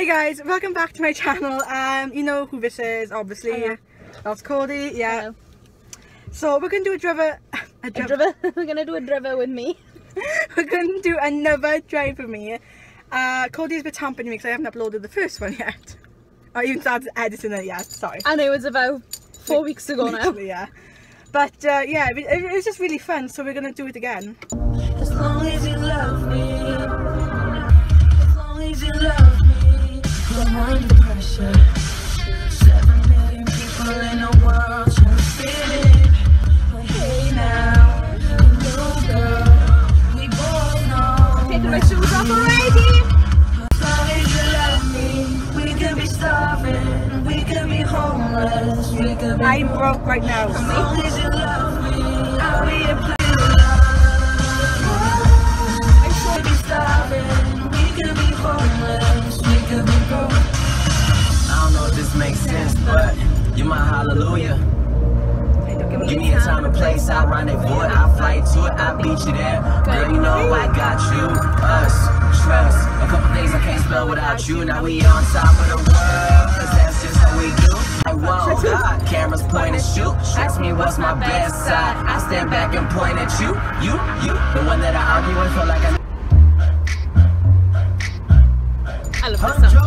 Hey guys, welcome back to my channel. You know who this is, obviously. Oh, yeah. That's Cody. Yeah. Hello. So we're gonna do a driver. We're gonna do a driver with me. We're gonna do another drive with me. Cody's been tampering me because I haven't uploaded the first one yet. I even started editing it yet. Sorry. And it was about 4 weeks ago now. Yeah. But yeah, it's just really fun. So we're gonna do it again. As long as you love me. As long as you love me. Behind the pressure, 7 million people in the world trying to feel it. But hey now, you know girl, we both know. Taking my shoes off already. As long as you love me, we could be starving, we could be homeless, we could be. I'm broke right now. As long as you love me, I'll be a place to love. I should be starving, we could be homeless, we could be. I don't know if this makes sense, but you're my hallelujah. Give me a time and place, I run it for it, I fly to it, I beat you there. Girl, you know I got you, us, trust. A couple things I can't spell without you. Now we on top of the world, cause that's just how we do. I won't God, cameras point and shoot. Ask me what's my best side, I stand back and point at you. You, the one that I argue with, feel like I love this song.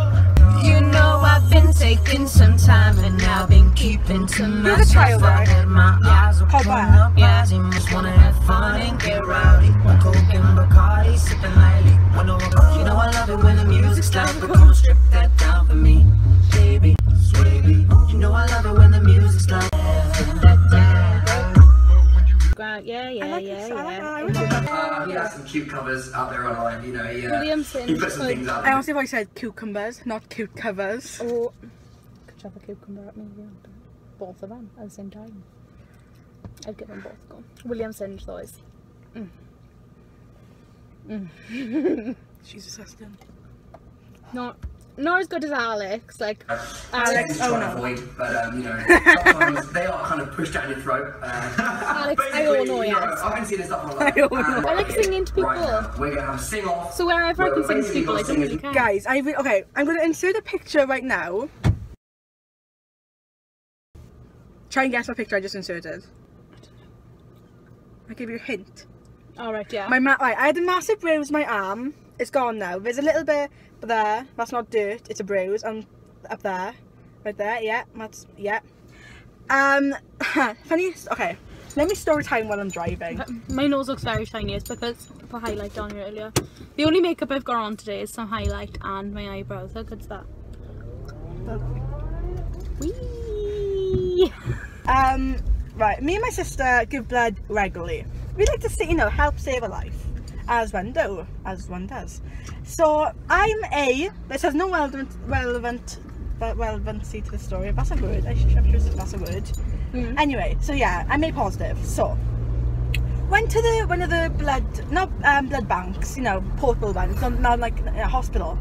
You know I've been taking some time and I've been keeping to myself. I had my eyes open up, I just wanna have fun and get rowdy. One Coke and Bacardi, sipping lightly. You know I love it when the music's loud, but come strip that down for me, baby, baby. You know I love it when the music's loud. Strip that down. Yeah. He has some cucumbers out there online, you know. William Singe. He put some things out there. I honestly thought he said cucumbers, not cute covers. Or could you have a cucumber at me? Yeah, both of them at the same time. I'd get them both a go. William Singe, though, is. She's disgusting. Not as good as Alex, like Alex. Oh no. Avoid, but you know, sometimes they are kind of pushed down your throat. Alex, I all know you. I've been seeing this up online. I like singing to people. Right now, we're gonna have sing off. So whenever I can sing to people, I don't really care. Guys, okay. I'm gonna insert a picture right now. Try and guess what picture I just inserted. I don't know. I gave you a hint. All right, yeah. I had a massive bruise on my arm. It's gone now. There's a little bit there. That's not dirt. It's a bruise. And up there, right there. Yeah, that's yeah. Funny. Okay, let me story time while I'm driving. My nose looks very shiny. It's because I put highlight on here earlier. The only makeup I've got on today is some highlight and my eyebrows. How good's that? Wee. Right. Me and my sister give blood regularly. We like to see, you know, help save a life. As one does. So I'm a. This has no relevancy to the story. That's a word. I'm sure that's a word. Anyway, so yeah, I'm A positive. So went to the one of the blood, not blood banks, you know, portable ones, not like a hospital.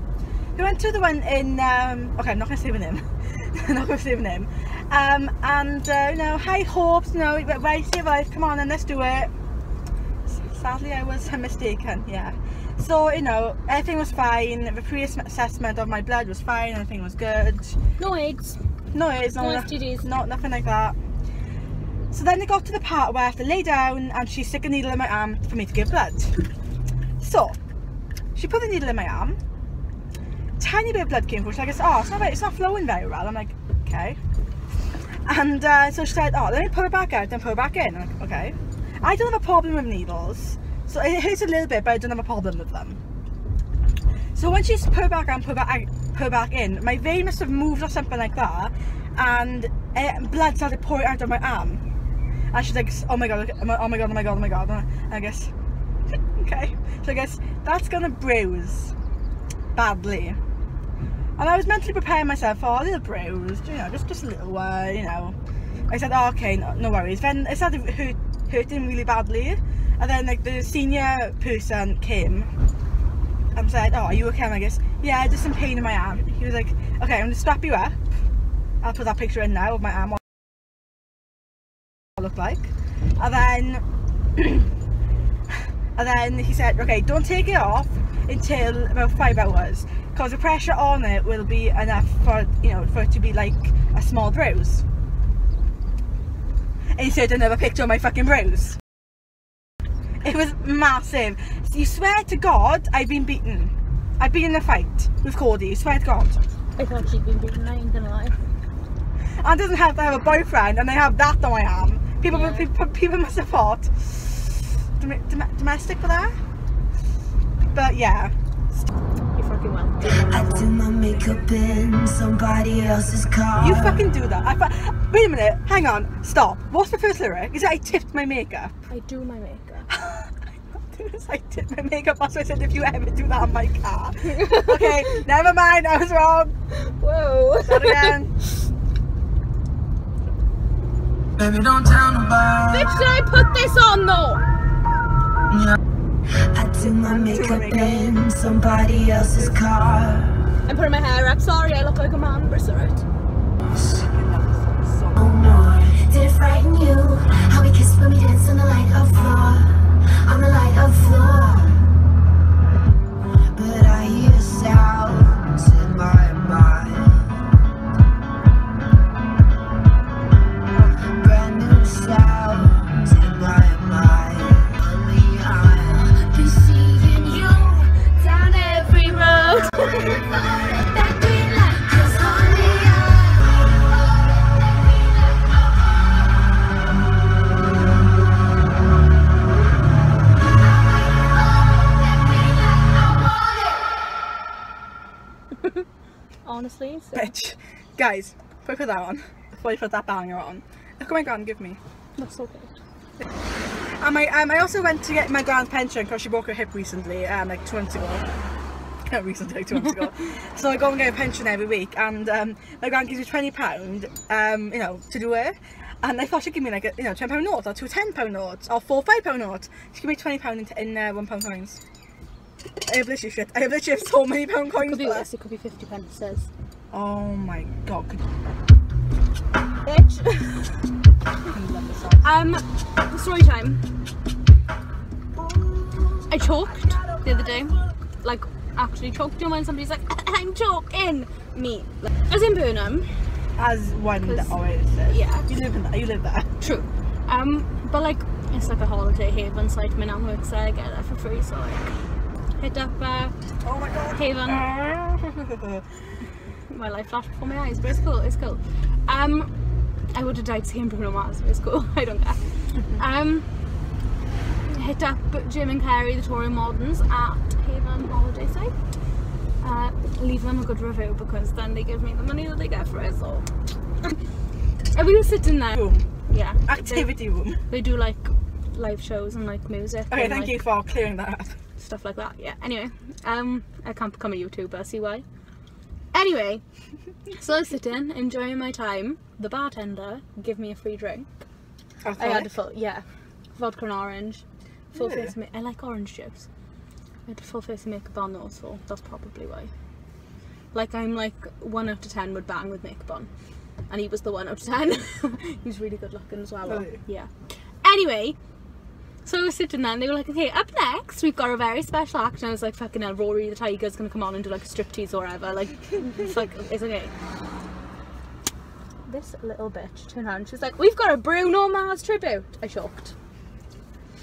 We went to the one in. Okay, I'm not gonna say the name. I'm not gonna say the name. And you know, high hopes. You know, right, save life. Come on, and let's do it. Sadly, I was mistaken, yeah. So, you know, everything was fine. The pre-assessment of my blood was fine. Everything was good. No eggs. No eggs. No STDs. No, nothing like that. So then it got to the part where I have to lay down and she stuck a needle in my arm for me to give blood. So, she put the needle in my arm. Tiny bit of blood came from. She's like, oh, it's not flowing very well. I'm like, okay. And so she said, oh, let me put it back out and put it back in. I'm like, okay. I don't have a problem with needles, so it hurts a little bit, but I don't have a problem with them. So when she's put back in, my vein must have moved or something like that, and blood started pouring out of my arm. And she's like, oh my god, and I guess, okay. So I guess that's gonna bruise badly. And I was mentally preparing myself for a little bruise, you know, just a little one, you know. I said, oh, okay, no worries. Then it started hurting really badly, and then like the senior person came and said, oh, are you okay? And I guess, yeah, just some pain in my arm. He was like, okay, I'm gonna strap you up. I'll put that picture in now of my arm, what it looked like. And then he said, okay, don't take it off until about 5 hours. because the pressure on it will be enough for, you know, for it to be like a small bruise. Instead, another picture of my fucking bruise. It was massive. You swear to God, I've been beaten. I've been in a fight with Cody, you swear to God. I've actually been beaten, I ain't gonna lie. I doesn't have to have a boyfriend, and they have that on my arm. People, yeah. people must have thought domestic for that. But yeah. You fucking well. I do my makeup in somebody else's car. You fucking do that. Wait a minute, hang on, stop. What's the first lyric? Is it I tipped my makeup? I do my makeup. I don't do this, I tip my makeup. That's what I said, if you ever do that on my car. Okay, never mind, I was wrong. Whoa. Start again. Baby, don't tell nobody. Bitch, did I put this on though? Yeah. I do my makeup in somebody else's car. I'm putting my hair up, sorry, I look like a man, but it's alright. Oh no, did it frighten you? How we kissed when we danced on the light of floor. On the light of floor. But I hear sounds in my mind. Brand new sounds in my mind. Honestly, so. Bitch, guys, put that on before you put that banger on. Look what my gran give me. That's okay. And I also went to get my gran's pension because she broke her hip recently, like 2 months ago. Not recently, like 2 months ago. So I go and get a pension every week, and my gran gives me £20, you know, to do it. And I thought she'd give me like a, you know, £10 note or £2 £10 notes or £4 £5 notes. She gave me £20 in £1 coins. I have literally shit. I have literally so many pound coins. Could be less. It could be 50 pence. Says. Oh my god. Bitch. I love this song. Story time. I choked the other day. Like, actually choked, you know, when somebody's like, I'm choking me. Like, I was in Burnham. As one that always says. Yeah. You live in that. You live there. True. But like, it's like a holiday haven site. My nan works there. I get that for free. So like. Hit up oh my God. Haven. My life flashed before my eyes, but it's cool, it's cool. I would have died seeing Bruno Mars, but it's cool, I don't care. Hit up Jim and Kerry, the touring moderns at Haven Holiday Site. Leave them a good review because then they give me the money that they get for it, so. And we were sitting there. Room. Yeah. Activity room. They do like live shows and like music. Okay, and, thank you for clearing that up. Stuff like that, yeah. Anyway, I can't become a YouTuber, see why? Anyway, so I sit in, enjoying my time. The bartender gave me a free drink. I had a full, yeah, vodka and orange. Full face I like orange juice. I had a full face of makeup on though, so that's probably why. Like, I'm like 1 out of 10 would bang with makeup on, and he was the 1 out of 10. He was really good looking as well. Oh. Yeah. Anyway. So we were sitting there and they were like, okay, up next we've got a very special act, and I was like, fucking hell, Rory the Tiger's gonna come on and do like a striptease or whatever, like, it's like, it's okay. This little bitch turned around, she's like, we've got a Bruno Mars tribute. I choked.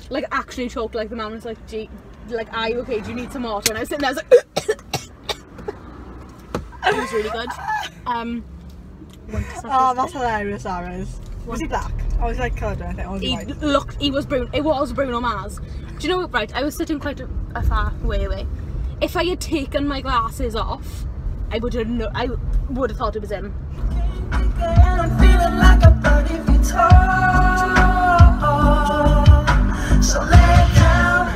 Like, actually choked, like the man was like, gee, like, are you okay, do you need some water? And I was sitting there, I was like, it was really good. Oh, that's hilarious, Aris. Was he black? I was like coloured, I think. He looked, he was Bruno, it was Bruno Mars. Do you know what, right, I was sitting quite a far way away. If I had taken my glasses off, I would have thought it was him. I'm feeling like a bird if you talk. So lay down,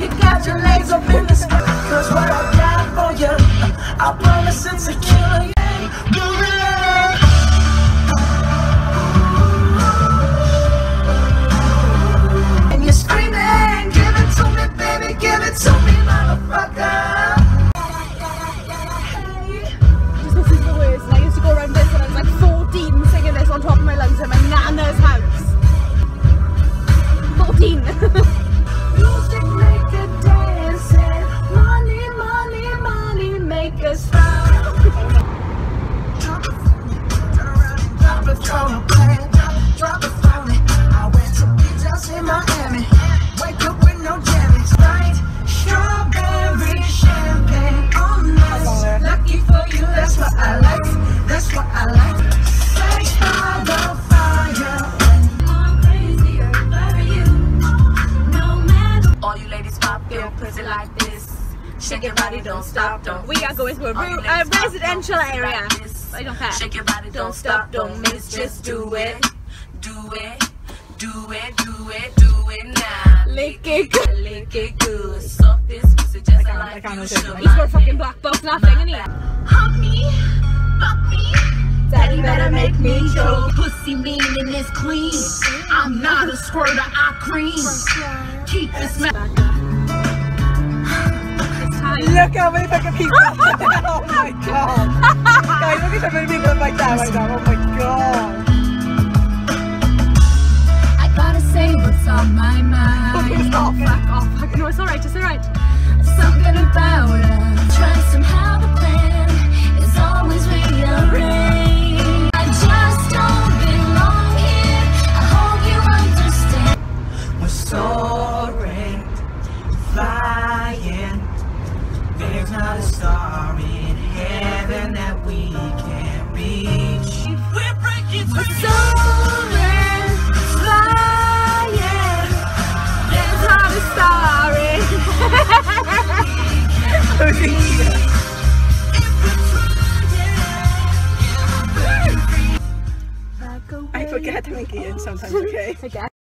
you got your legs up in the sky. Cause what I got for you, I promise it's a killer. Music make a dance. Shake your body, don't stop, don't. We are going to a residential area. I don't care. Shake your body, don't stop, don't miss. Just do it, do it, do it, do it, do it now. Lick it good, lick it good. Suck this pussy just like you should. He's more fucking black box, nothing, isn't he? Hug me, fuck me. Daddy better make me choke. Pussy mean and it's clean. I'm not a squirter, I cream. Keep this man. Look how many fucking people! Oh my god! Guys, look at how many people like that right now. Oh my god! I gotta say what's on my mind. Oh fuck! Oh fuck! No, it's alright. It's alright. Something about us. Try somehow the plan is always rearranged. I just don't belong here. I hope you understand. We're soaring, flying. There's not a star in heaven that we can't reach. We're breaking through. We're soaring, flying. There's not a star in heaven that we can't reach. I forget to make it in sometimes, okay?